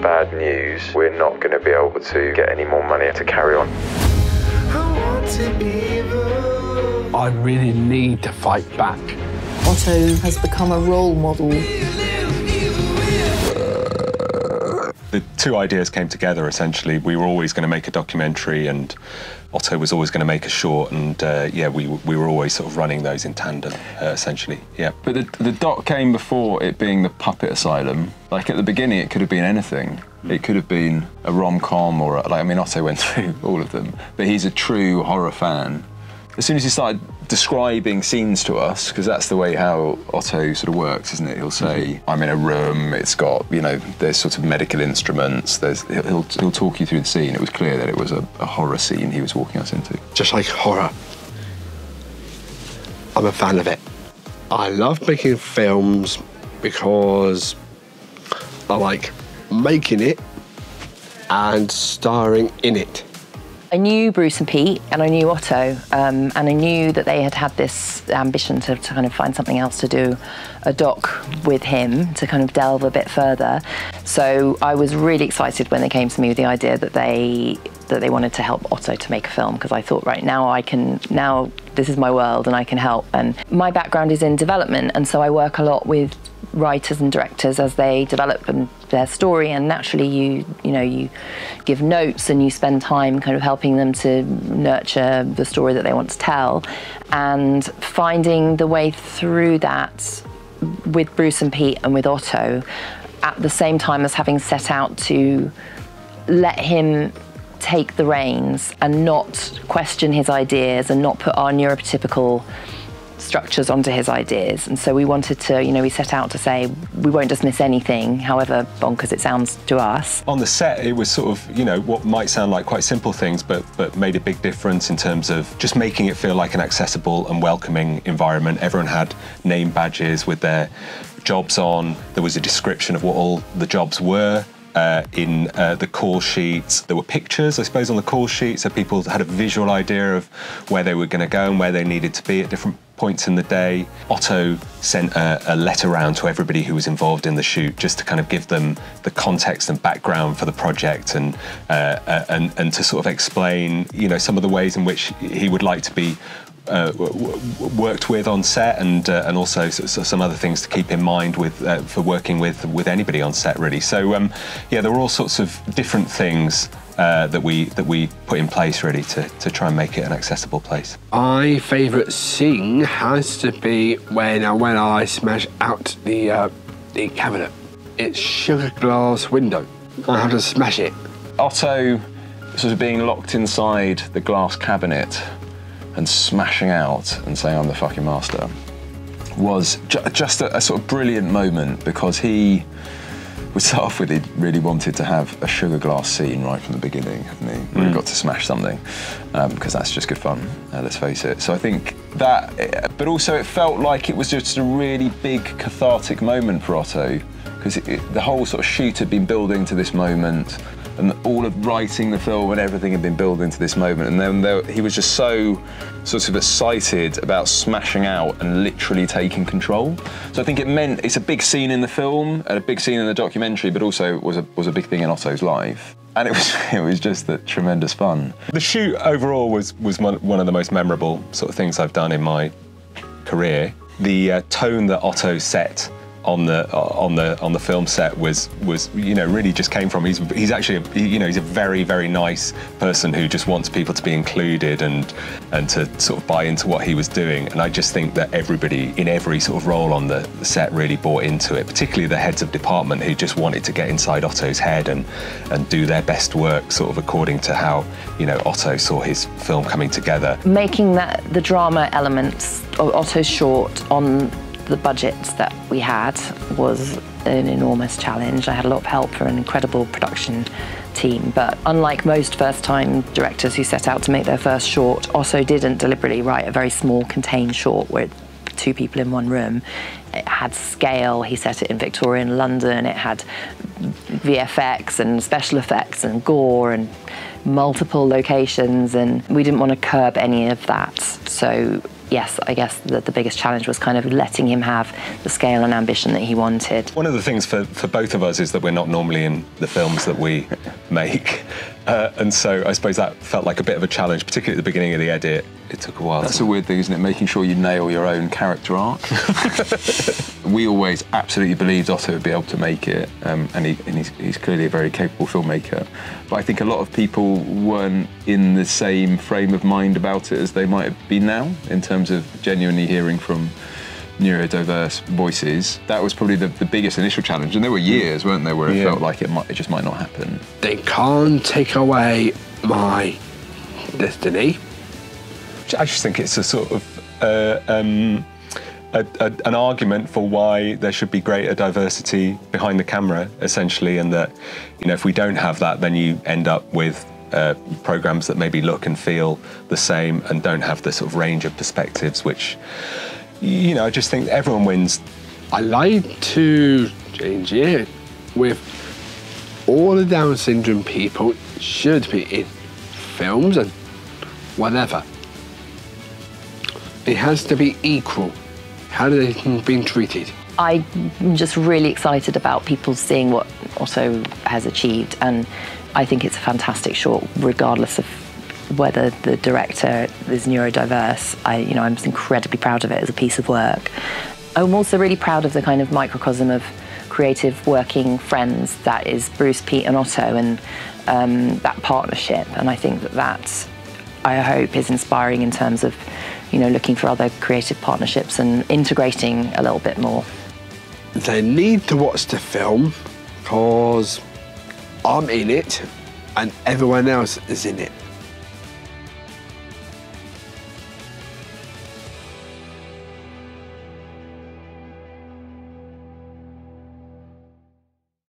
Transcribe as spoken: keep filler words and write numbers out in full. Bad news, we're not going to be able to get any more money to carry on. I really need to fight back. Otto has become a role model. The two ideas came together, essentially. We were always going to make a documentary and Otto was always going to make a short, and uh, yeah, we, we were always sort of running those in tandem, uh, essentially, yeah. But the, the doc came before it being The Puppet Asylum. Like, at the beginning, it could have been anything. It could have been a rom-com or, a, like, I mean, Otto went through all of them, but he's a true horror fan. As soon as he started describing scenes to us, because that's the way how Otto sort of works, isn't it? He'll say, mm-hmm. I'm in a room, it's got, you know, there's sort of medical instruments, there's, he'll, he'll talk you through the scene. It was clear that it was a, a horror scene he was walking us into. Just like horror, I'm a fan of it. I love making films because I like making it and starring in it. I knew Bruce and Pete, and I knew Otto, um, and I knew that they had had this ambition to, to kind of find something else to do, a doc with him, to kind of delve a bit further. So I was really excited when they came to me with the idea that they that they wanted to help Otto to make a film, because I thought, right, now I can, now this is my world and I can help. And my background is in development, and so I work a lot with writers and directors as they develop and their story, and naturally you you know you give notes and you spend time kind of helping them to nurture the story that they want to tell, and finding the way through that with Bruce and Pete and with Otto at the same time as having set out to let him take the reins and not question his ideas and not put our neurotypical structures onto his ideas. And so we wanted to, you know, we set out to say we won't dismiss anything, however bonkers it sounds to us. On the set, it was sort of, you know, what might sound like quite simple things, but, but made a big difference in terms of just making it feel like an accessible and welcoming environment. Everyone had name badges with their jobs on. There was a description of what all the jobs were. Uh, in uh, the call sheets. There were pictures, I suppose, on the call sheet, so people had a visual idea of where they were going to go and where they needed to be at different points in the day. Otto sent a, a letter round to everybody who was involved in the shoot, just to kind of give them the context and background for the project, and uh, and and to sort of explain, you know, some of the ways in which he would like to be Uh, worked with on set, and uh, and also some other things to keep in mind with uh, for working with with anybody on set, really. So um, yeah, there were all sorts of different things uh, that we that we put in place, really, to to try and make it an accessible place. My favourite scene has to be when uh, when I smash out the uh, the cabinet. It's sugar glass window. I have to smash it. Otto sort of being locked inside the glass cabinet and smashing out and saying, I'm the fucking master, was ju just a, a sort of brilliant moment, because he was start off with, he really wanted to have a sugar glass scene right from the beginning, hadn't he? Mm. We got to smash something, because um, that's just good fun, uh, let's face it. So I think that, but also it felt like it was just a really big cathartic moment for Otto, because the whole sort of shoot had been building to this moment, and all of writing the film and everything had been building to this moment, and then there, he was just so sort of excited about smashing out and literally taking control. So I think it meant, it's a big scene in the film and a big scene in the documentary, but also was a, was a big thing in Otto's life. And it was, it was just the tremendous fun. The shoot overall was, was one of the most memorable sort of things I've done in my career. The uh, tone that Otto set on the on the on the film set was was you know, really just came from, he's he's actually a, you know he's a very very nice person who just wants people to be included and and to sort of buy into what he was doing. And I just think that everybody in every sort of role on the set really bought into it, particularly the heads of department, who just wanted to get inside Otto's head and and do their best work sort of according to how, you know, Otto saw his film coming together. Making that the drama elements of Otto's short on the budget that we had was an enormous challenge. I had a lot of help from an incredible production team, but unlike most first-time directors who set out to make their first short, Otto didn't deliberately write a very small, contained short with two people in one room. It had scale. He set it in Victorian London. It had V F X and special effects and gore and multiple locations, and we didn't want to curb any of that. So yes, I guess that the biggest challenge was kind of letting him have the scale and ambition that he wanted. One of the things for, for both of us is that we're not normally in the films that we make. Uh, and so I suppose that felt like a bit of a challenge, particularly at the beginning of the edit. It took a while. That's a weird thing, isn't it? Making sure you nail your own character arc. We always absolutely believed Otto would be able to make it, um, and, he, and he's, he's clearly a very capable filmmaker. But I think a lot of people weren't in the same frame of mind about it as they might have been now, in terms of genuinely hearing from neurodiverse voices. That was probably the, the biggest initial challenge, and there were years, weren't there, where it yeah. felt like it, might, it just might not happen. They can't take away my destiny. I just think it's a sort of uh, um, a, a, an argument for why there should be greater diversity behind the camera, essentially, and that, you know, if we don't have that, then you end up with uh, programs that maybe look and feel the same and don't have the sort of range of perspectives, which, you know, I just think everyone wins. I like to change it with all the Down syndrome people should be in films and whatever. It has to be equal. How do they been treated? I'm just really excited about people seeing what Otto has achieved, and I think it's a fantastic short, regardless of whether the director is neurodiverse. I, you know, I'm incredibly proud of it as a piece of work. I'm also really proud of the kind of microcosm of creative working friends that is Bruce, Pete, and Otto, and um, that partnership. And I think that that, I hope, is inspiring in terms of, you know, looking for other creative partnerships and integrating a little bit more. They need to watch the film because I'm in it and everyone else is in it.